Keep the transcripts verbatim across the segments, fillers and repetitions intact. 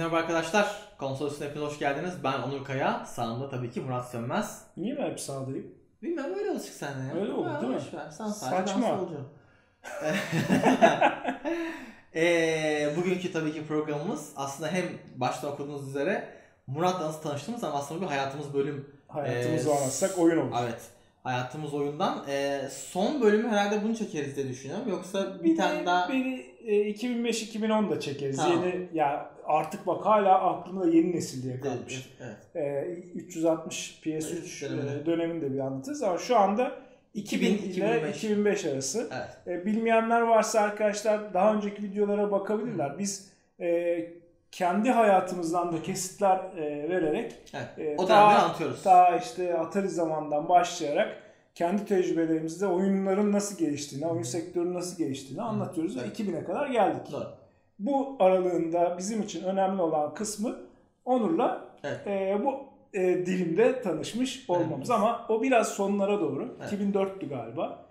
Herkese merhaba arkadaşlar. Konsol Üssü'ne hepiniz hoş geldiniz. Ben Onur Kaya. Sağımda tabii ki Murat Sönmez. Niye ben hep sağdayım? Bilmem, öyle alışık sende ya. Öyle oldu ha, değil mi? Sen saçma. e, bugünkü tabii ki programımız aslında hem başta okuduğunuz üzere Murat'la nasıl tanıştığımız ama aslında bir hayatımız bölüm. Hayatımızı e, anlatsak oyun olur. Evet. Hayatımız oyundan. E, son bölümü herhalde bunu çekeriz diye düşünüyorum. Yoksa bir, bir tane daha... Beni... iki bin beş iki bin onda çekeriz. Tamam. Yeni, ya artık bak hala aklımda yeni nesil diye kalmış. Evet, evet. E, üç yüz altmış P S üç evet, döneminde bir anlatırız ama şu anda iki bin ile iki bin beş arası. Evet. E, bilmeyenler varsa arkadaşlar daha önceki videolara bakabilirler. Hı. Biz e, kendi hayatımızdan da kesitler e, vererek evet, o e, daha, anlatıyoruz. Daha işte Atari zamandan başlayarak kendi tecrübelerimizde oyunların nasıl geliştiğini, oyun sektörünün nasıl geliştiğini anlatıyoruz ve iki bine kadar geldik. Doğru. Bu aralığında bizim için önemli olan kısmı Onur'la evet, e, bu e, dilimde tanışmış olmamız. Evet. Ama o biraz sonlara doğru. Evet. iki bin dörttü galiba.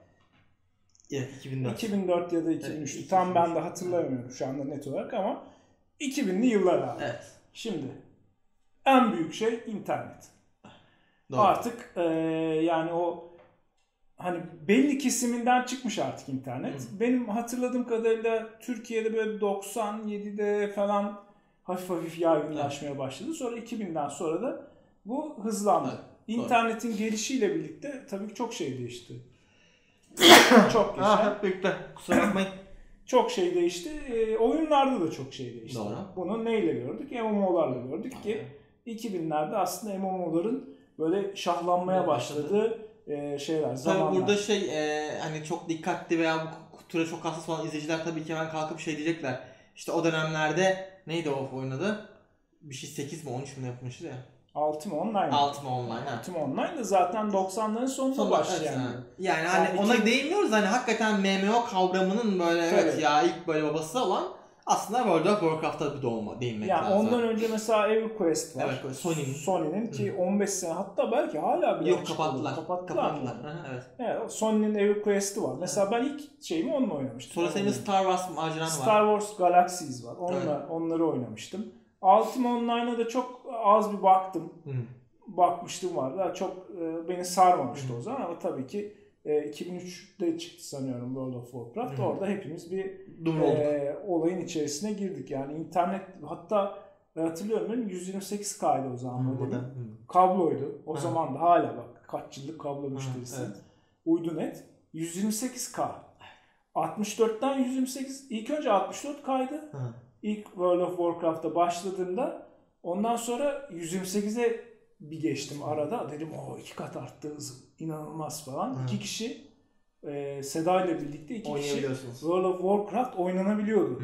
Evet, iki bin dört. iki bin dört ya da iki bin üçtü. Evet, iki bin üç. Tam ben de hatırlamıyorum evet, şu anda net olarak ama iki binli yıllar abi. Evet. Şimdi en büyük şey internet. Doğru. Artık e, yani o hani belli kesiminden çıkmış artık internet. Hı. Benim hatırladığım kadarıyla Türkiye'de böyle doksan yedide falan hafif hafif yaygınlaşmaya evet, başladı. Sonra iki binden sonra da bu hızlandı. Evet. İnternetin doğru, gelişiyle birlikte tabii ki çok şey değişti. Çok geçen. Ah, hep birlikte. Kusura bakmayın. Çok şey değişti. E, oyunlarda da çok şey değişti. Doğru. Bunu neyle gördük? M M O'larla gördük aynen, ki iki binlerde aslında M M O'ların böyle şahlanmaya başladığı şeyler, tabii burada şey e, hani çok dikkatli veya bu tura çok hassas olan izleyiciler tabii ki hemen kalkıp şey diyecekler. İşte o dönemlerde neydi o oynadı? Bir şey sekiz mi on üç mi yapmıştı ya. Ultima Online. Ultima Online. Ultima Online da zaten doksanların sonunda son başlayan. Evet, yani yani hani iki... ona değinmiyoruz hani hakikaten M M O kavramının böyle tabii, evet ya ilk böyle babası olan aslında World of Warcraft'ta bir doğma değinmek yani lazım. Ondan önce mesela EverQuest var. Evet, Sony'nin. Sony'nin ki hı, on beş sene hatta belki hala bile yok kapattılar. Kapattılar. kapattılar. Hı, evet. Evet, Sony'nin EverQuest'i var. Mesela ben ilk şeyimi onunla oynamıştım. Sonra senin Star Wars maceran var. Star Wars Galaxies var. Onlar evet, onları oynamıştım. Ultima Online'a da çok az bir baktım. Hı. Bakmıştım var. Daha çok e, beni sarmamıştı hı, o zaman ama tabii ki iki bin üçte çıktı sanıyorum World of Warcraft. Hı-hı. Orada hepimiz bir e, olayın içerisine girdik. Yani internet hatta hatırlıyorum yüz yirmi sekiz K'ydı o zaman. Hı-hı. Kabloydu. O hı-hı, zaman da hala bak kaç yıllık kablo müşterisi. Evet. Uydu net. yüz yirmi sekiz K. altmış dörtten yüz yirmi sekiz. İlk önce altmış dört K'ydı. Hı-hı. İlk World of Warcraft'ta başladığımda ondan sonra yüz yirmi sekize bir geçtim arada. Dedim o iki kat arttı hızım. İnanılmaz falan. Hı. İki kişi e, Seda ile birlikte iki kişi World of Warcraft oynanabiliyordu. Hı.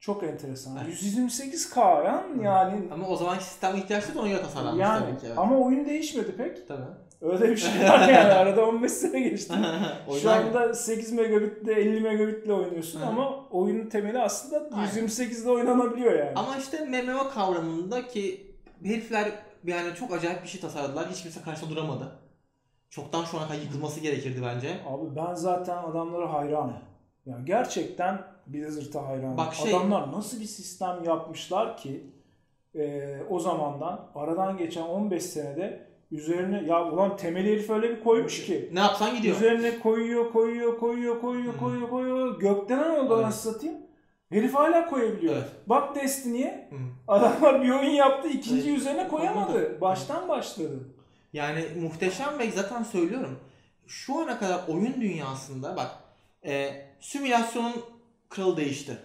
Çok enteresan. Evet. yüz yirmi sekiz K yani, yani. Ama o zamanki sistem ihtiyaçlı da oyuna tasarlanmış yani, tabii ki. Evet. Ama oyun değişmedi pek. Tabii. Öyle bir şey var yani. Arada on beş sene geçti. Şu anda sekiz megabitle elli megabitle oynuyorsun ama oyunun temeli aslında yüz yirmi sekizde oynanabiliyor yani. Ama işte M M O kavramındaki herifler yani çok acayip bir şey tasarladılar. Hiç kimse karşısında duramadı. Çoktan şu ana kadar yıkılması gerekirdi bence. Abi ben zaten adamlara hayranım. Yani gerçekten Blizzard'a hayranım. Bak şey, adamlar nasıl bir sistem yapmışlar ki e, o zamandan aradan geçen on beş senede üzerine ya ulan temeli herif öyle bir koymuş ki. Ne yapsan gidiyor. Üzerine koyuyor koyuyor koyuyor koyuyor hmm, koyuyor koyuyor. Gökten oldu evet, nasıl satayım. Herif hala koyabiliyor. Evet. Bak Destiny'ye adamlar bir oyun yaptı ikinci evet, üzerine koyamadı. Baştan başladı. Yani muhteşem ve zaten söylüyorum şu ana kadar oyun dünyasında bak e, simülasyonun kralı değişti.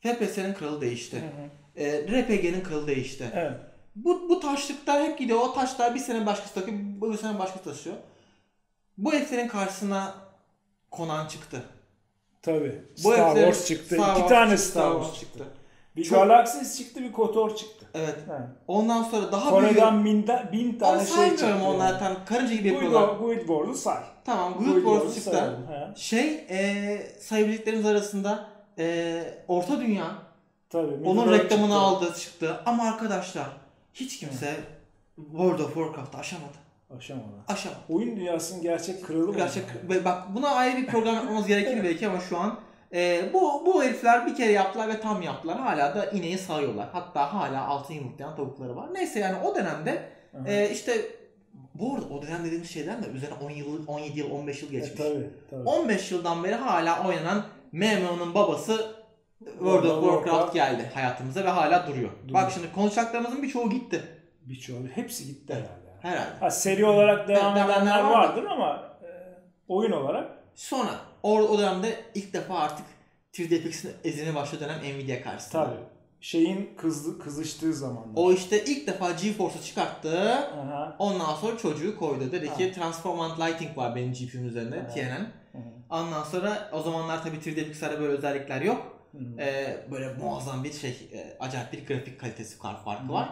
F P S'nin kralı değişti. Hı hı. E, R P G'nin kralı değişti. Evet. Bu, bu taşlıklar hep gidiyor. O taşlar bir sene başkası takıyor, bir sene başkası taşıyor. Bu heriflerin karşısına Conan çıktı. Tabii. Bu Star Wars çıktı. Star İki Wars tane çıktı, Star Wars çıktı. çıktı. Bir çok... Galaxis çıktı, bir Kotor çıktı. Evet. He. Ondan sonra daha Kore'den büyük... Kore'den bin, da, bin tane şey çıktı. Onlar tam karınca gibi yapıyorlar. Guildboard'u say. Tamam, Guildboard'u çıktı. Sayalım, şey, e, sayabildiklerimiz arasında e, Orta Dünya. Tabii. Onun reklamını çıktı, aldı, çıktı. Ama arkadaşlar hiç kimse he, World of Warcraft'ı aşamadı. Aşamadı. Aşamadı. Oyun dünyasının gerçek kralı mı? Gerçek. Bak buna ayrı bir program yapmamız gerekir belki ama şu an E, bu bu herifler bir kere yaptılar ve tam yaptılar. Hala da ineği sağıyorlar. Hatta hala altın yumurtlayan tavukları var. Neyse yani o dönemde e, işte bu arada o dönem dediğimiz şeyler de üzerine on yıl, on yedi yıl, on beş yıl geçmiş. E, tabii, tabii. on beş yıldan beri hala oynanan M M O'nun babası World of Warcraft geldi hayatımıza ve hala duruyor. Dur. Bak şimdi konuşacaklarımızın birçoğu gitti. Birçoğu, hepsi gitti herhalde. Herhalde. Ha, seri olarak devam evet, edenler vardır ama e, oyun olarak. Sonra o, o dönemde ilk defa artık üç D F X'in ezine başladığı dönem Nvidia karşısında. Tabii. Şeyin kızdı, kızıştığı zamanlar. O işte ilk defa GeForce'u çıkarttı. Aha. Ondan sonra çocuğu koydu. Dedi ki Transformant Lighting var benim G P U'nun üzerinde. Aha. T N N. Aha. Ondan sonra o zamanlar tabii üç D F X'lerde böyle özellikler yok. Ee, böyle muazzam bir şey, e, acayip bir grafik kalitesi farkı Hı-hı. var.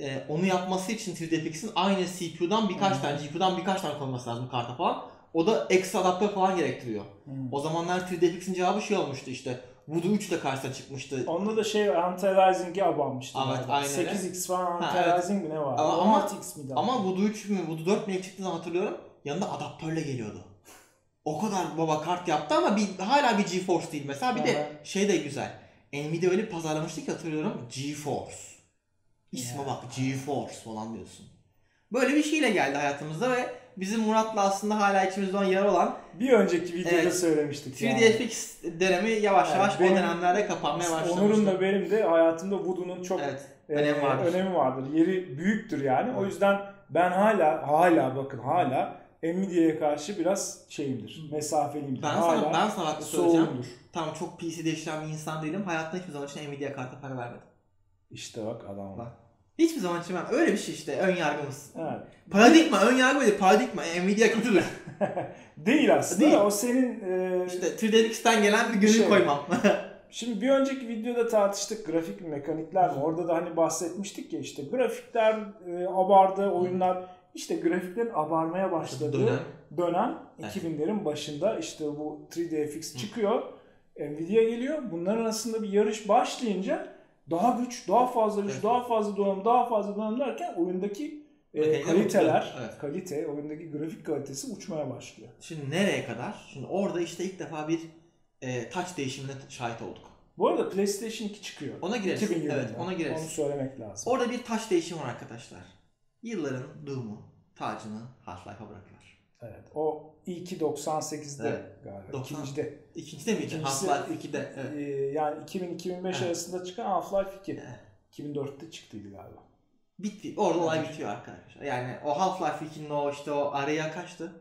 E, onu yapması için üç D F X'in aynı C P U'dan birkaç Hı-hı. tane, G P U'dan birkaç tane konması lazım karta falan. O da ekstra adaptör falan gerektiriyor. Hı-hı. O zamanlar üç D F X'in cevabı şey olmuştu işte. Voodoo üç de karşısına çıkmıştı. Onda da şey anti-aliasing'e abanmıştı. Evet, aynen. sekiz x falan anti-aliasing mi ne vardı? Ama, on altı x miydi? Ama Voodoo üç mü, Voodoo dört mü çıktığını hatırlıyorum. Yanında adaptörle geliyordu. O kadar baba kart yaptı ama bir, hala bir GeForce değil mesela. Bir evet. de şey de güzel. Nvidia öyle pazarlamıştı ki hatırlıyorum. GeForce. İsme yeah. bak GeForce falan diyorsun. Böyle bir şeyle geldi hayatımızda ve bizim Murat'la aslında hala içimizde yer olan. Bir önceki videoda evet, söylemiştik. üç D F X yani. Dönemi yavaş yavaş yani benim, o dönemlerde kapanmaya başlamıştı. Onur'un da benim de hayatımda Voodoo'nun çok evet, e, önemi, vardır. önemi vardır. Yeri büyüktür yani. Evet. O yüzden ben hala hala bakın hala. Nvidia'ya karşı biraz şeyimdir, mesafeliyimdir. Ben hala sana, ben sana söyleyeceğim. Tamam çok P C'de işlem bir insan değilim. Hayatta hiçbir zaman için Nvidia kartı para vermedim. İşte bak adam. Bak. Hiçbir zaman için ben öyle bir şey işte ön yargımız. Evet. Paradigma ön yargı değil paradigma. Nvidia kötüdür. değil aslında değil. O senin... E... İşte üç D F X'ten gelen bir gönül şey. Koymam. Şimdi bir önceki videoda tartıştık grafik mekanikler mi? Orada da hani bahsetmiştik ya işte grafikler e, abardı, oyunlar... İşte grafiklerin abarmaya başladığı dönem, dönem evet. iki binlerin başında işte bu üç D F X çıkıyor. Hı. Nvidia geliyor. Bunların arasında bir yarış başlayınca daha güç, daha fazla güç, evet. daha fazla donanım, daha fazla donanım derken oyundaki e, kaliteler, evet. kalite, oyundaki grafik kalitesi uçmaya başlıyor. Şimdi nereye kadar? Şimdi orada işte ilk defa bir e, touch değişimine şahit olduk. Bu arada PlayStation iki çıkıyor. Ona gireriz. Evet, ona gireriz. Onu söylemek lazım. Orada bir touch değişimi var arkadaşlar. Yılların Doom'u, tacını Half-Life'a bırakıyorlar. Evet. O ilki doksan sekizde evet. galiba. doksan İkincide. İkincide miydi? İkincisi, Half-Life ikide. Evet. E, yani iki bin iki bin beş evet. arasında çıkan Half-Life iki. Evet. iki bin dörtte çıktıydı galiba. Bitti. Orada olay evet. bitiyor arkadaşlar. Yani o Half-Life ikinin o işte o araya kaçtı?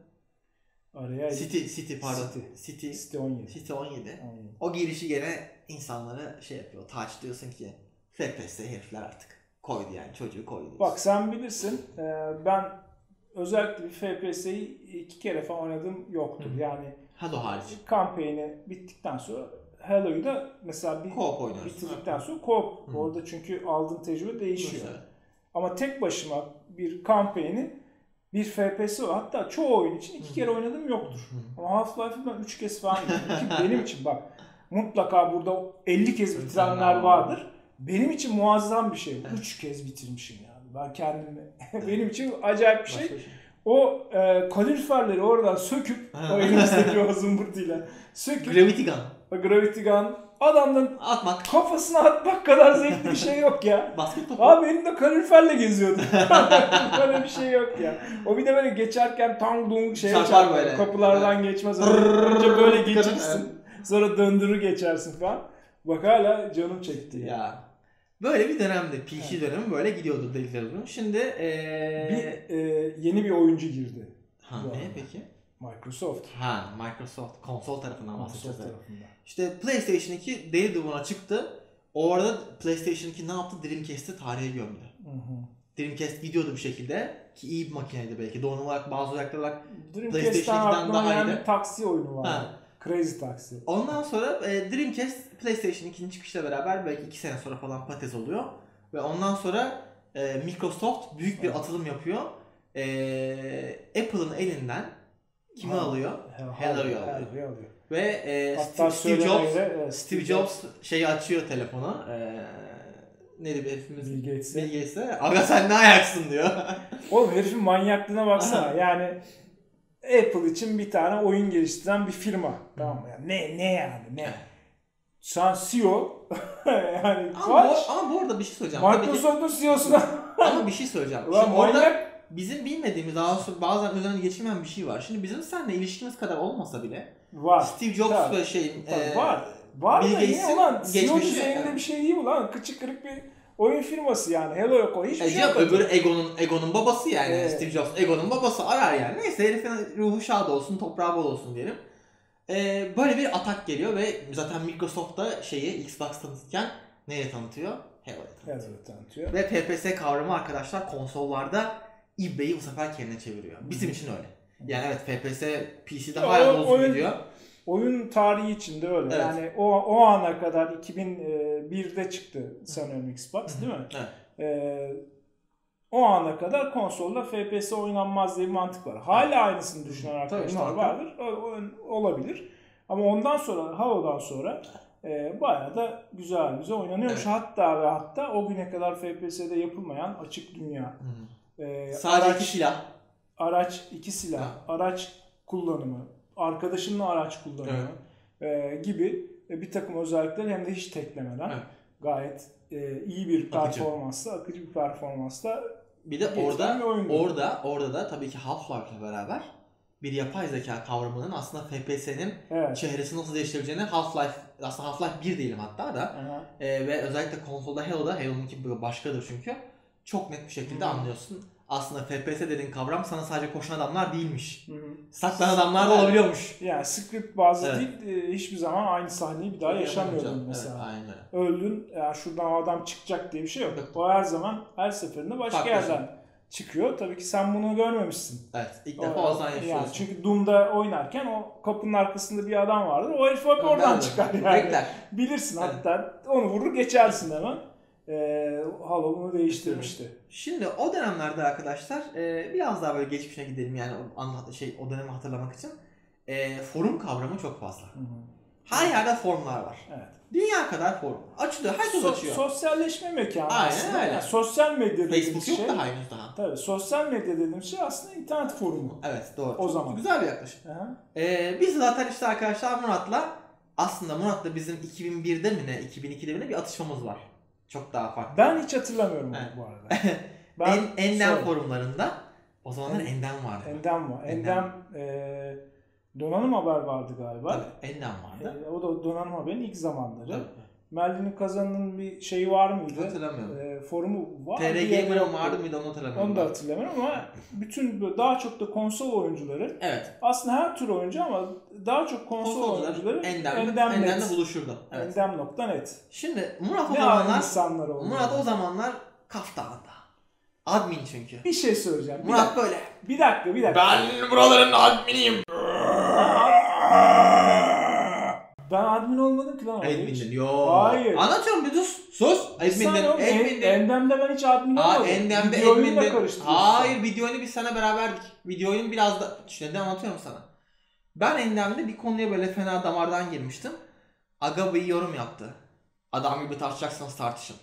Araya City, City pardon. City. City, City on yedi. City on yedi. on yedi. O girişi gene insanları şey yapıyor. Taç diyorsun ki F P S herifler artık. Koydu yani çocuğu koydu. Bak sen bilirsin ben özellikle bir F P S'yi iki kere falan oynadım yoktur. Hı. Yani Halo harici. Kampanyayı bittikten sonra Halo'yu da mesela bir co-op bitirdikten sonra co-op. Orada çünkü aldığın tecrübe değişiyor. Hı. Ama tek başıma bir kampanyayı bir F P S'yi hatta çoğu oyun için iki Hı. kere oynadım yoktur. Hı. Ama Half-Life'ı ben üç kez falan oynadım. Benim için bak mutlaka burada elli kez bitirenler vardır. Benim için muazzam bir şey. Evet. Üç kez bitirmişim yani. Ben kendimi. Evet. Benim için acayip bir şey. Başka. O e, kaloriferleri oradan söküp o elimizdeki o zımbırtıyla söküp. Gravity Gun. Gravity Gun. Adamın atmak. Kafasına atmak kadar zevkli bir şey yok ya. Basket topu. Abi benim de kaloriferle geziyordum. Böyle bir şey yok ya. O bir de böyle geçerken tang dung şeye çarpar. Böyle. Kapılardan evet. geçmez. Önce böyle geçirsin. Evet. Sonra döndürür geçersin falan. Bak hala canım çekti ya. Yani. Böyle bir dönemde P C evet. dönemi böyle gidiyordu delilerim. Şimdi ee... bir, e, yeni bir oyuncu girdi. Ha ne peki? Microsoft. Ha Microsoft konsol tarafından bahsediyoruz. İşte PlayStation iki Daily Doom'a çıktı. Orada PlayStation iki ne yaptı? Dreamcast'i tarihe gömdü. Hı hı. Dreamcast gidiyordu bir şekilde ki iyi bir makineydi belki. Doğal olarak bazı özellikler olarak PlayStation ikiden daha iyiydi. Taksi oyunu vardı. Ha. Crazy Taxi. Ondan sonra e, Dreamcast PlayStation ikinin çıkışıyla beraber belki iki sene sonra falan patates oluyor. Ve ondan sonra e, Microsoft büyük bir evet. atılım yapıyor. E, Apple'ın elinden kimi ha, alıyor? Halo'yu alıyor. alıyor. Ve e, Steve, Steve, Jobs, de, Steve Jobs şeyi açıyor telefonu. E, neydi bir herifimiz? Bill Gates'e. Bill Gates'e. Aga sen ne ayaksın diyor. Oğlum herifin manyaklığına baksana. Yani... Apple için bir tane oyun geliştiren bir firma. Tamam mı? Yani ne ne yani ne? Sen C E O yani ama, bu, ama bu arada bir şey söyleyeceğim. Microsoft'un C E O'suna ama bir şey söyleyeceğim. Ulan orada bizim bilmediğimiz, daha sonra bazen üzerine geçilmeyen bir şey var. Şimdi bizim seninle ilişkimiz kadar olmasa bile var. Steve Jobs ve şeyin e, var. Var da iyi ulan. C E O düzeyinde yani bir şey değil ulan. Kıçı kırık bir oyun firması yani. Halo yok o. Hiçbir e, şey yok. Öbürü Egon'un Egon'un babası yani. Evet. Steve Jobs Egon'un babası arar yani. Neyse herifin ruhu şad olsun, toprağı bol olsun diyelim. Ee, böyle bir atak geliyor ve zaten Microsoft da şeyi Xbox tanıtırken neyle tanıtıyor? Halo'ya tanıtıyor. Evet, tanıtıyor. Ve P P S kavramı arkadaşlar konsollarda ibbeyi bu sefer kendine çeviriyor. Bizim için öyle. Yani evet P P S P C'de hala uzun gidiyor. Oyun tarihi içinde öyle. Evet. Yani o o ana kadar iki bin bir'de çıktı sanıyorum Xbox değil mi? Evet. Ee, o ana kadar konsolda F P S oynanmaz diye bir mantık var. Hala aynısını düşünen arkadaşlar vardır. O, o, olabilir. Ama ondan sonra, Halo'dan sonra e, bayağı da güzel güzel oynanıyormuş. Evet. Hatta ve hatta o güne kadar F P S'de yapılmayan açık dünya. E, Sadece araç, iki silah. Araç, iki silah. Ha. Araç kullanımı, arkadaşınla araç kullanımı evet. e, gibi e, bir takım özellikler hem de hiç teklemeden evet. gayet e, iyi bir performansla, akıcı, akıcı bir performansla. Bir de orada bir orada orada da tabii ki Half-Life'la beraber bir yapay zeka kavramının aslında F P S'nin evet. çehresini nasıl değiştirebileceğini Half-Life aslında Half-Life bir diyelim hatta da e, ve özellikle konsolda Halo'da Halo'nunki başkadır çünkü çok net bir şekilde Hı. anlıyorsun. Aslında F P S dediğin kavram sana sadece koşan adamlar değilmiş. Saklanan adamlar da olabiliyormuş. Yani script bazlı evet. değil, hiçbir zaman aynı sahneyi bir daha yaşamıyordun mesela. Evet, öldün, yani şuradan o adam çıkacak diye bir şey yok. Evet. O her zaman, her seferinde başka Fark yerden olsun. çıkıyor. Tabii ki sen bunu görmemişsin. Evet, ilk defa o zaman yaşıyorsun. Yani çünkü Doom'da oynarken o kapının arkasında bir adam vardır. O herif bak oradan çıkar yani. Bekler. Bilirsin evet. hatta, onu vurur geçersin hemen. E, Halo bunu değiştirmişti. Şimdi o dönemlerde arkadaşlar e, biraz daha böyle geçmişe gidelim yani o, şey, o dönemi hatırlamak için e, forum kavramı çok fazla. Hı hı. Her yerde forumlar var. Evet. Dünya kadar forum. Açılıyor. Herkes so- açıyor. Sosyalleşme mekanı aynen, aslında. Aynen. Yani sosyal medya dediğimiz Facebook şey. Facebook yok da henüz daha. Tabii sosyal medya dediğimiz şey aslında internet forumu. Evet doğru. O zaman. Güzel bir yaklaşım. E, biz zaten işte arkadaşlar Murat'la aslında Murat'la bizim iki bin bir'de mi ne iki bin iki'de mi ne bir atışmamız var. Çok daha farklı. Ben hiç hatırlamıyorum evet. bu arada. Ben en, Endem forumlarında o zamanlar en, Endem vardı. Endem var. Endem, Endem e, Donanım Haber vardı galiba. Tabii, Endem vardı. E, o da Donanım Haber'in ilk zamanları. Merlin'in kazanının bir şeyi var mıydı? Hatırlamıyorum. E, forumu var mı? T R Gamer'ın vardı mıydı onu hatırlamıyorum. Onu da hatırlamıyorum ama bütün böyle daha çok da konsol oyuncuları. Evet. Aslında her tür oyuncu ama daha çok konsol, konsol oyuncuları Endem'de, Endem'de buluşurdu. Evet. Endem nokta net Şimdi Murat ne o zamanlar Murat o zamanlar Kaftan'da. Admin çünkü. Bir şey söyleyeceğim. Bir Murat dakika, böyle. Bir dakika, bir dakika. Ben buraların adminiyim. Ben admin olmadım ki lan. Admin'din yo. Hayır. Anlatıyorum bir dur. Sus. Admin'din. Admin'din. Endem'de ben hiç admin olmadım. Aa Endem'de admin'din. Hayır videoyunu biz sana beraberdik. Videoyunu biraz da işte neden anlatıyorum sana. Ben Endem'de bir konuya böyle fena damardan girmiştim. Aga bir yorum yaptı. Adam gibi tartışacaksanız tartışın.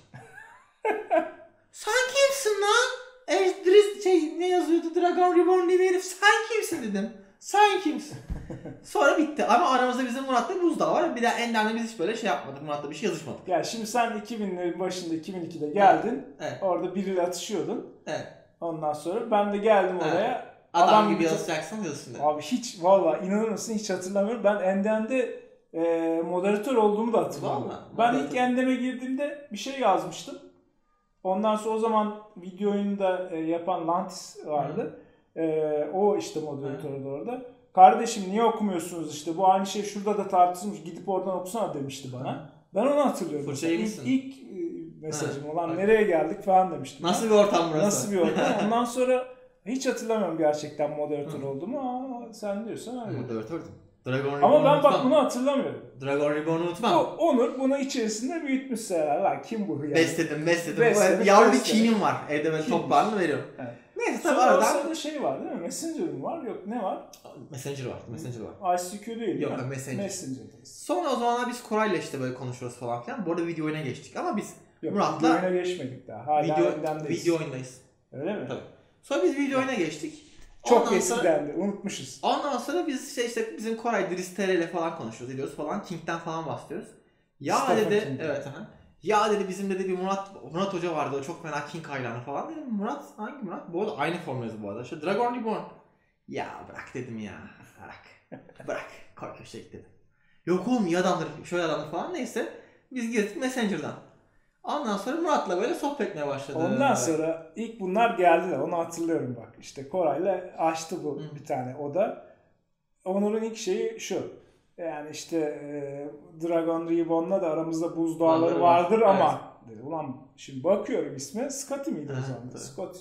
Sen kimsin lan? Eldris şey ne yazıyordu Dragon Reborn diye bir herif. Sen kimsin dedim. Sen kimsin? Sonra bitti ama aramızda bizim Murat'la bir buzdağı var. Bir daha Endem'le biz hiç böyle şey yapmadık. Murat'la bir şey yazışmadık. Ya şimdi sen iki binlerin başında iki bin iki'de geldin. Evet. Orada biriyle atışıyordun. Evet. Ondan sonra ben de geldim evet. oraya. Adam, Adam gibi yazacaksın diyorsun. Abi hiç valla inanır mısın hiç hatırlamıyorum. Ben Endem'de e, moderatör olduğumu da hatırlamıyorum. Ben ilk Endem'e girdiğimde bir şey yazmıştım. Ondan sonra o zaman video oyununda e, yapan Lantis vardı. Hı. Ee, o işte moderatörü de orada. Kardeşim niye okumuyorsunuz işte bu aynı şey şurada da tartışılmış gidip oradan okusana demişti bana. Hı. Ben onu hatırlıyorum. Fırçayı mısın? İlk, ilk mesajım olan evet. nereye geldik falan demiştim. Nasıl bir ortam burası? Nasıl bir ortam? Ondan sonra hiç hatırlamıyorum gerçekten moderatör olduğumu. Aa sen diyorsan öyle. Moderatördüm. Dragon Reborn'u ama ben unutmam. Bak bunu hatırlamıyorum. Dragon Reborn'u unutmam. O, Onur bunu içerisinde büyütmüşse herhalde. Kim bu? Yani? Besledim, besledim. besledim Yavru bir kinim var. Evde ben toplarını veriyorum. Evet. Neyse tabi aradan... da şey var değil mi? Messenger'ın var. Yok ne var? Messenger var. Messenger var. I C Q değil Yok yani. Messenger. Messenger. Sonra o zamanlar biz Koray'la işte böyle konuşuyoruz falan filan. Bu arada video oyuna geçtik ama biz Yok, Murat'la... Yok video oyuna geçmedik daha. Hala video, video oyundayız. Öyle mi? Tabii. Sonra biz video oyuna geçtik. Çok eskidendi. Unutmuşuz. Ondan sonra biz şey işte bizim Koray Drister'le falan konuşuyoruz. Ediyoruz falan. King'den falan bahsediyoruz. Ya dedi, evet. Aha. Ya dedi bizim dedi bir Murat Murat Hoca vardı, o çok fena king hayranı falan dedim. Murat hangi Murat? Bu arada aynı formülüz bu arada. Şu Dragon Reborn. Ya bırak dedim ya. Bırak. Bırak. Korkup şey dedim. Yok oğlum iyi adamdır, şöyle adamdır falan, neyse. Biz girdik Messenger'dan. Ondan sonra Murat'la böyle sohbet etmeye başladı. Ondan sonra ilk bunlar geldiler. Onu hatırlıyorum bak. İşte Koray'la açtı bu Hı. bir tane oda. Onur'un ilk şeyi şu. Yani işte e, Dragon Reborn'la da aramızda buzdağları vardır var. Ama evet. Dedi, ulan şimdi bakıyorum isme. Scott'i miydi o zaman? Scott.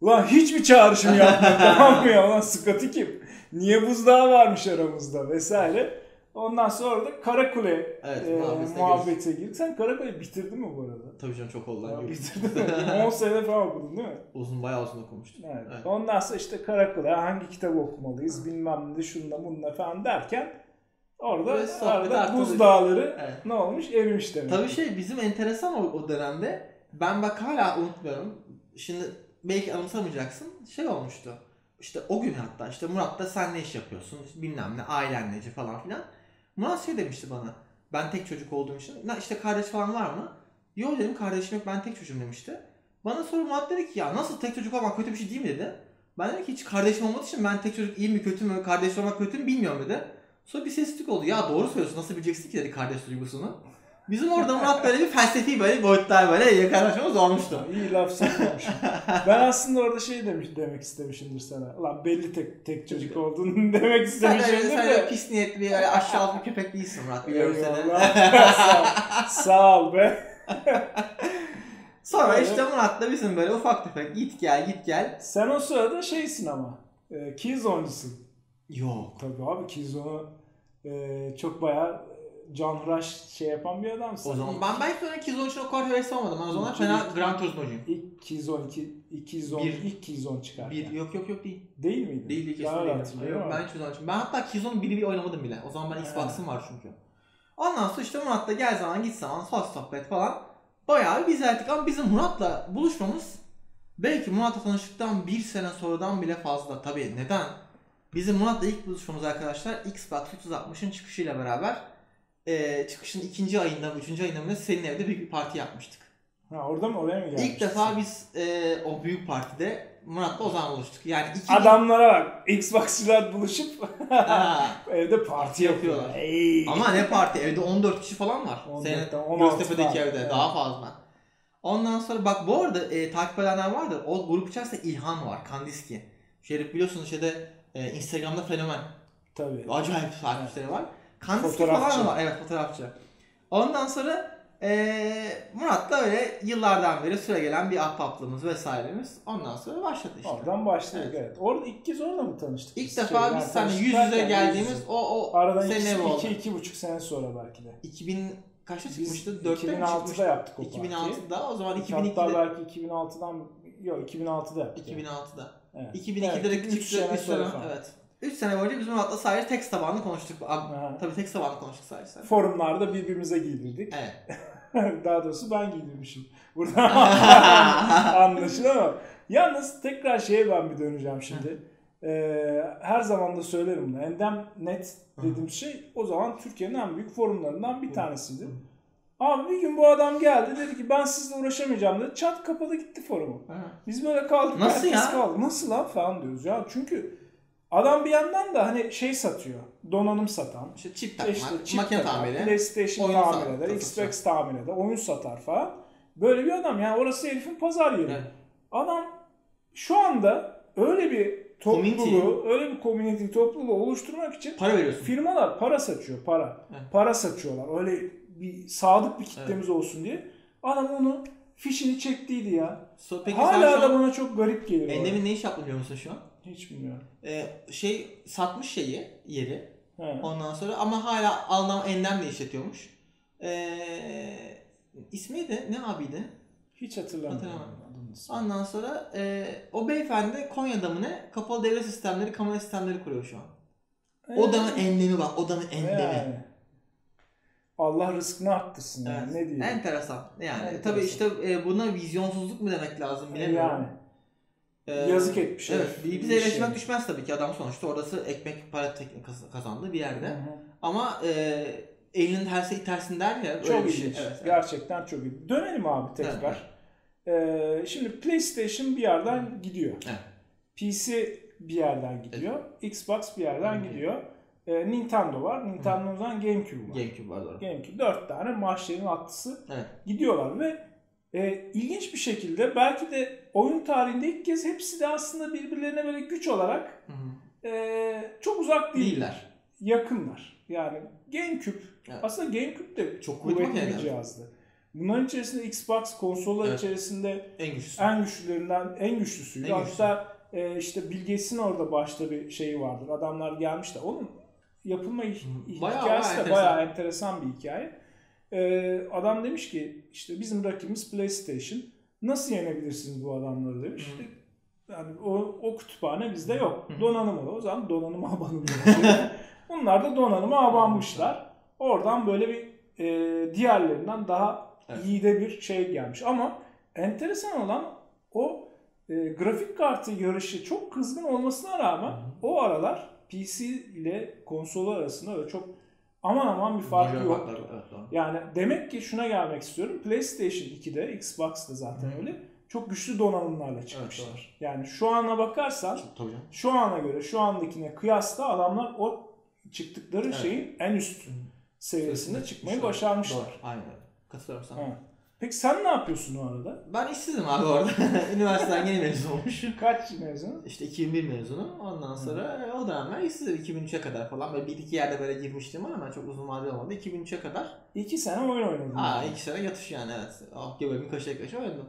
Ulan hiç mi çağrışım yapmıyor? Tamam mı ya? Ulan Scott'i kim? Niye buzdağı varmış aramızda? Vesaire. Ondan sonra da Karakule evet, e, muhabbete girdik. Sen Karakule bitirdin mi bu arada? Tabii canım çok oldu. Yani bitirdin mi? on sene falan okudun değil mi? Uzun bayağı uzun okumuştum. Evet. Evet. Ondan sonra işte Karakule hangi kitabı okumalıyız bilmem ne şunla bununla falan derken orada evet, arada buzdağları evet. Ne olmuş erimiş demek. Tabii şey bizim enteresan o, o dönemde ben bak hala unutmuyorum. Şimdi belki anımsamayacaksın şey olmuştu. İşte o gün hatta işte Murat da sen ne iş yapıyorsun bilmem ne ailen neci falan filan. Murat şey demişti bana, ben tek çocuk olduğum için, işte kardeş falan var mı? Yok dedim kardeşim yok ben tek çocuğum demişti. Bana sonra Murat dedi ki ya nasıl tek çocuk olmak kötü bir şey değil mi dedi. Ben dedim ki hiç kardeşim olmadığı için ben tek çocuk iyi mi kötü mü, kardeş olmak kötü mü bilmiyorum dedi. Sonra bir sessizlik oldu, ya doğru söylüyorsun nasıl bileceksin ki dedi kardeş duygusunu. Bizim orada Murat böyle bir felsefi böyle boyutlar böyle yakınlaşmamız olmuştu. İyi laf satmamışım. Ben aslında orada şey demiş, demek istemişimdir sana. Ulan belli tek tek çocuk olduğunu demek istemişimdir sen de. Sen de pis niyetli bir aşağılık bir köpek değilsin Murat biliyorum seni. Sağ, sağ ol be. Sonra evet. İşte Murat'la bizim böyle ufak tefek git gel git gel. Sen o sırada şeysin ama. E, Killzone'cusun. Yok. Tabii abi Killzone'u e, çok bayağı canhıraş şey yapan bir adamsın. O zaman ben belki sonra Killzone için o kadar hevesli olmadım. Ben o zaman fena Gran Turismo'cuyum. İlk Killzone ilk Killzone çıkar. Bir, yani. Yok yok yok değil. Değil miydi? Değil değil kesin değil. Yok, ben hiç o zaman için. Ben hatta Killzone'un biri bir oynamadım bile. O zaman ben Xbox'ım var çünkü. Ondan sonra işte Murat'la gel zaman git zaman sohbet sohbet falan. Bayağı bir güzeldik ama bizim Murat'la buluşmamız belki Murat'la tanıştıktan bir sene sonradan bile fazla. Tabii neden? Bizim Murat'la ilk buluşmamız arkadaşlar Xbox üç yüz altmışın çıkışıyla beraber Ee, çıkışın ikinci ayında, üçüncü ayında mı senin evde büyük bir parti yapmıştık. Ha orada mı oraya mı gelmiştik? İlk defa biz e, o büyük partide Murat'la o zaman buluştuk. Yani iki adamlara bak, Xbox'çılar buluşup evde parti yapıyorlar. Ey. Ama ne parti? Evde on dört kişi falan var. Senin Göztepe'deki evde evet. Daha fazla. Ondan sonra bak bu arada e, takip edenler vardır. O grup içerisinde İlhan var, Kandiski. Şerif biliyorsunuz şeyde e, Instagram'da fenomen. Tabii. Acayip takipçileri var. Kandiski fotoğrafçı. Falan var. Evet fotoğrafçı. Ondan sonra ee, Murat'la öyle yıllardan beri süregelen bir ahbaplığımız vesairemiz. Ondan sonra başladı işte. Oradan başladık evet. Evet. Orada ilk kez orada mı tanıştık? İlk biz defa şey, biz seninle yüz yüze geldiğimiz yüz yüze. o o aradan iki iki buçuk sene sonra belki de. iki bin kaçta çıkmıştı? iki bin altıda yaptık o partiyi. iki bin altıda o zaman iki bin ikide. Hatta belki iki bin altıdan yok iki bin altıda yaptık. iki bin altıda. Evet. iki bin ikide de küçük bir sene. Evet. üç sene boyunca biz Murat'la sadece text tabanlı konuştuk. Aha. Tabii text tabanlı konuştuk sadece. Forumlarda birbirimize giydirdik. Evet. Daha doğrusu ben giydirmişim. Burada anlaşılıyor ama. Yalnız tekrar şeye ben bir döneceğim şimdi. ee, her zaman da söylerim bunu. Endem net dediğim şey o zaman Türkiye'nin en büyük forumlarından bir tanesiydi. Abi bir gün bu adam geldi dedi ki ben sizinle uğraşamayacağım dedi. Çat kapadı gitti forumu. Biz böyle kaldık. Nasıl ya? Kaldı. Nasıl lan falan diyoruz ya. Çünkü adam bir yandan da hani şey satıyor, donanım satan, işte çip takmak, işte çip makine tamiri, PlayStation tamir eder, Xbox tamir eder, oyun satar falan. Böyle bir adam yani orası herifin pazar yeri. Evet. Adam şu anda öyle bir topluluğu, community. Öyle bir community topluluğu oluşturmak için para veriyorsun. Firmalar para saçıyor, para. Evet. Para saçıyorlar. Öyle bir sadık bir kitlemiz evet. Olsun diye. Adam onu fişini çektiydi ya. So, peki hala da bana çok garip geliyor. Endemin ne iş yapıyor musun şu an? Hiç bilmiyorum. Ee, şey satmış şeyi yeri. He. Ondan sonra ama hala Alman Endem'le işletiyormuş. Ee, ismi de ne abiydi? Hiç hatırlamıyorum. Ondan sonra e, o beyefendi Konya'da mı ne? Kapalı devre sistemleri, kamera sistemleri kuruyor şu an. Evet. Odanın Endem'i bak, odanın Endem'i. Yani. Allah rızkını arttırsın evet. Yani ne diyeyim. Enteresan. Yani enteresan. Tabii işte e, buna vizyonsuzluk mu demek lazım bilemiyorum. Yani. Yazık etmiş. Evet, evet. Bize eleştirmek yani. Düşmez tabii ki adam sonuçta orası ekmek para kazandığı bir yerde. Hı hı. Ama e, elinin her şey tersinden ya. Çok ilginç. Şey. Evet, gerçekten evet. Çok ilginç. Dönelim abi tekrar. Evet. Ee, şimdi PlayStation bir yerden evet. gidiyor. Evet. P C bir yerden gidiyor. Evet. Xbox bir yerden evet. gidiyor. Ee, Nintendo var. Nintendo'dan evet. GameCube var. GameCube var doğru. GameCube. Dört tane mahşerin atlısı evet. gidiyorlar ve e, ilginç bir şekilde belki de oyun tarihinde ilk kez hepsi de aslında birbirlerine böyle güç olarak e, çok uzak değiller. değiller. Yakınlar. Yani GameCube. Evet. Aslında GameCube de çok kuvvetli bir cihazdı. Bunların içerisinde Xbox konsollar evet. içerisinde en, güçlüsü. en güçlülerinden en güçlüsüydü. En Hatta e, işte Bill Gates'in orada başta bir şeyi vardır. Adamlar gelmiş de onun yapılma bayağı, hikayesi bayağı de bayağı enteresan bir hikaye. E, adam demiş ki işte bizim rakibimiz PlayStation. Nasıl yenebilirsiniz bu adamları demiş. Hı. Yani o, o kütüphane bizde yok. Hı. Donanım o. O zaman donanıma abanım. Bunlar da donanıma abanmışlar. Oradan böyle bir e, diğerlerinden daha evet. iyi de bir şey gelmiş. Ama enteresan olan o e, grafik kartı yarışı çok kızgın olmasına rağmen hı hı. o aralar P C ile konsolu arasında öyle çok aman aman bir fark yok. Yani demek ki şuna gelmek istiyorum. PlayStation ikide, Xbox'da zaten hı hı. öyle çok güçlü donanımlarla çıkmışlar. Evet, yani şu ana bakarsan çok, şu ana göre şu andakine kıyasla adamlar o çıktıkları evet. şeyin en üst seviyesinde çıkmayı başarmışlar. Aynen. Katılıyorum sana. Ha. Peki sen ne yapıyorsun o arada? Ben işsizim abi orada. Üniversiteden yeni mezun olmuş. Kaç mezun? İşte iki bin bir mezunu. Ondan sonra hmm. o dönemler işsizim. iki bin üçe kadar falan. Böyle bir iki yerde böyle girmiştim ama çok uzun vadeli olmadı. iki bin üçe kadar. iki sene oyun oynadım. Aa yani. iki sene yatış yani evet. Ah gibi bir kaşıya kaşıya oynadım.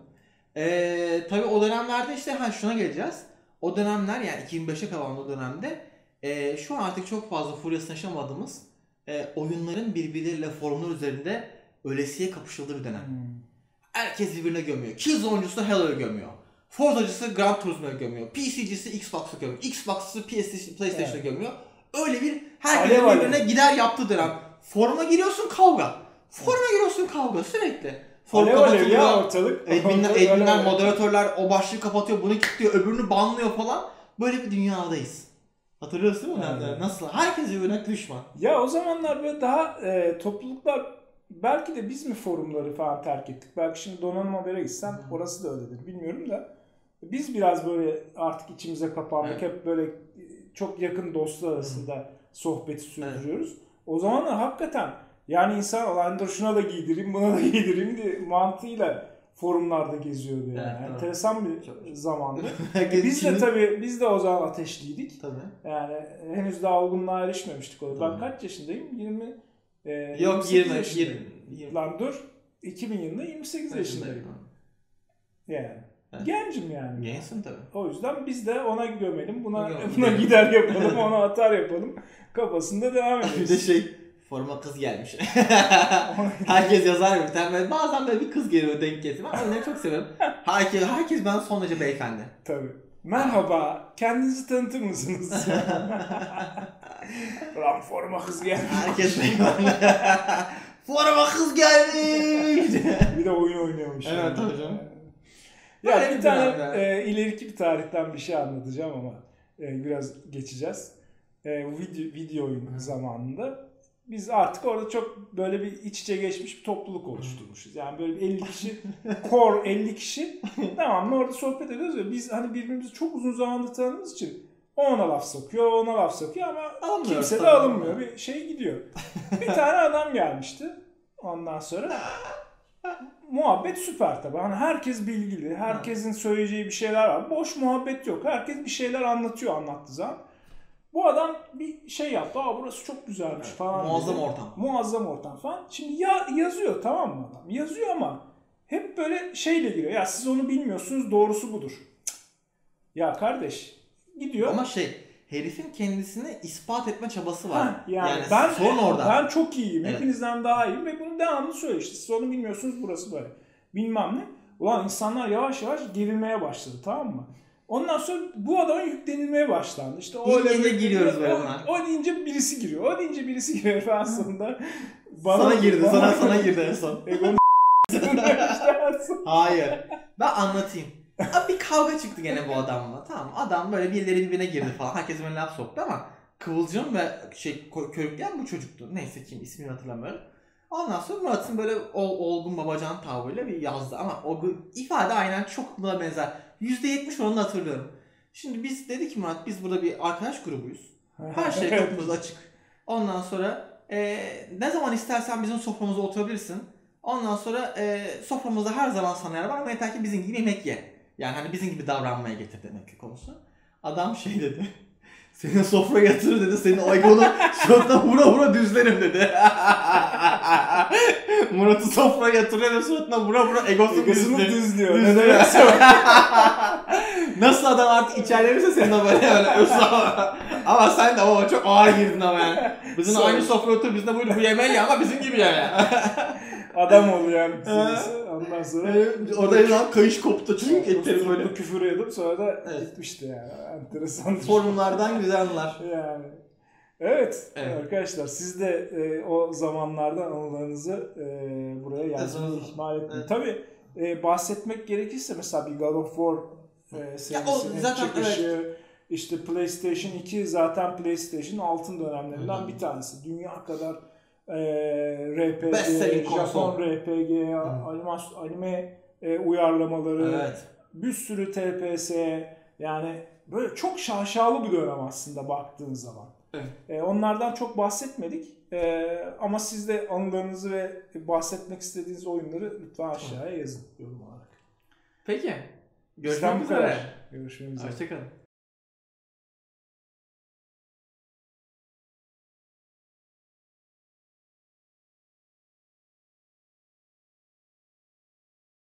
Ee, tabii o dönemlerde işte ha şuna geleceğiz. O dönemler yani iki bin beşe kalan o dönemde Ee, şu an artık çok fazla furyasınaşamadığımız e, oyunların birbirleriyle formlar üzerinde ölesiye kapışıldığı bir dönem. Hmm. Herkes birbirine gömüyor. Killzone'cusu Halo'yu gömüyor. Forza'cısı Gran Turismo'yu gömüyor. P C'cisi Xbox'u gömüyor. Xbox'cısı PlayStation'u evet. gömüyor. Öyle bir herkes alev birbirine alev. Gider yaptığı dönem. Forma giriyorsun kavga. Forma giriyorsun kavga sürekli. Alev alev ya ortalık. Adminler, adminler moderatörler o başlığı kapatıyor, bunu kilitliyor, öbürünü banlıyor falan. Böyle bir dünyadayız. Hatırlıyorsun değil mi? Yani. Nasıl? Herkes birbirine düşman. Ya o zamanlar böyle daha e, topluluklar belki de biz mi forumları falan terk ettik? Belki şimdi Donanım Haber'e gitsem hmm. orası da öyledir. Bilmiyorum da. Biz biraz böyle artık içimize kapandık. Evet. Hep böyle çok yakın dostlar arasında hmm. sohbeti sürdürüyoruz. Evet. O zamanlar hakikaten yani insan lan dur şuna da giydireyim buna da giydireyim diye mantığıyla forumlarda geziyordu yani. Evet, yani enteresan bir çok zamandı. e biz de tabii biz de o zaman ateşliydik. Tabii. Yani henüz daha olgunluğa erişmemiştik orada. Ben kaç yaşındayım? yirmi e, Yok yirmi. Lan dur. iki bin yılında yirmi sekiz yaşındayım. Yani. Evet. Gencim yani. Gençsin tabii. O yüzden biz de ona gömelim. Buna buna gider yapalım. Ona atar yapalım. Kafasında devam ediyoruz. Bir de şey forma kız gelmiş. Herkes yazar bir tane. Bazen böyle bir kız geliyor denk getirme. Onları çok severim. Herkes, herkes ben son derece beyefendi. Tabii. Merhaba. Kendinizi tanıtır mısınız? Lan forma kız gelmiş. Herkes beyefendi. Forma kız gelmiş. Bir de oyun oynuyormuş. Evet yani. Tabii canım. Ya böyle bir tane e, ileriki bir tarihten bir şey anlatacağım ama e, biraz geçeceğiz. E, video, video oyun zamanında. Biz artık orada çok böyle bir iç içe geçmiş bir topluluk oluşturmuşuz. Yani böyle bir elli kişi, core elli kişi tamam orada sohbet ediyoruz ve biz hani birbirimizi çok uzun zamandır tanıdığımız için ona laf sokuyor, ona laf sokuyor ama alınmıyor, kimse de alınmıyor. Bir şey gidiyor. Bir tane adam gelmişti. Ondan sonra muhabbet süper tabii. Hani herkes bilgili, herkesin söyleyeceği bir şeyler var. Boş muhabbet yok. Herkes bir şeyler anlatıyor anlattığı zaman. Bu adam bir şey yaptı. Aa burası çok güzelmiş evet, falan. Muazzam dedi. Ortam. Muazzam ortam falan. Şimdi ya yazıyor tamam mı adam? Yazıyor ama hep böyle şeyle giriyor. Ya siz onu bilmiyorsunuz doğrusu budur. Cık. Ya kardeş gidiyor. Ama şey herifin kendisini ispat etme çabası var. Ha, yani yani ben, sorun orada. Ben çok iyiyim. Evet. Hepinizden daha iyiyim ve bunu devamlı söylüyor. İşte siz onu bilmiyorsunuz burası böyle. Bilmem ne. Ulan insanlar yavaş yavaş gerilmeye başladı tamam mı? Ondan sonra bu adama yüklenilmeye başlandı. İşte o öyle giriyoruz böyle buna. O deyince birisi giriyor. O deyince birisi giriyor falan sonunda. Bana, sana girdi. Bana, sana sana girdi en son. Egon'un hayır. Ben anlatayım. Bir kavga çıktı gene bu adamla. Tamam adam böyle birileri birbirine girdi falan. Herkes böyle laf soktu ama Kıvılcım ve şey körükleyen bu çocuktu. Neyse kim ismini hatırlamıyorum. Ondan sonra Murat'ın böyle ol, olgun babacan tavrıyla bir yazdı ama o ifade aynen çok buna benzer. yüzde yetmiş onu hatırlıyorum. Şimdi biz dedik ki Murat biz burada bir arkadaş grubuyuz. Her şey kapımız açık. Ondan sonra e, ne zaman istersen bizim soframıza oturabilirsin. Ondan sonra e, soframızda her zaman sana yer var ama yeter ki bizim gibi yemek ye. Yani hani bizim gibi davranmaya getir demek ki konusu. Adam şey dedi. Seni sofraya yatırır dedi. Senin egonu suratına vura vura düzlerim dedi. Murat'ı sofraya yatırıyor ve suratına vura vura egosunu düzlüyor. düzlüyor. Ne demek? Nasıl adam artık içerlemişse senin de böyle öyle. Ama sen de o çok ağır girdin ama yani. Bizim aynı sofraya otur biz de buyur bu yemeği ama bizim gibi ya. Adam oluyor yani. Ondan sonra orada İlhan kayış koptu çünkü etleri böyle küfür edip sonra da evet. Gitmişti yani. Enteresan. Forumlardan güzel anılar. Yani. Evet, evet arkadaşlar siz de e, o zamanlardan anılarınızı e, buraya yazmanızı ihmal etmeyin. Evet. Tabii e, bahsetmek gerekirse mesela bir God of War e, serisinin çıkışı, evet. İşte PlayStation iki zaten PlayStation altı dönemlerinden hı hı. bir tanesi. Dünya kadar e, R P G, Japon R P G, anime, anime e, uyarlamaları, evet. Bir sürü T P S yani böyle çok şaşalı bir dönem aslında baktığın zaman. Evet. Ee, onlardan çok bahsetmedik ee, ama siz de anılarınızı ve bahsetmek istediğiniz oyunları lütfen aşağıya yazın yorum olarak. Peki. Görüşmek üzere. Görüşmek üzere. Hoşçakalın.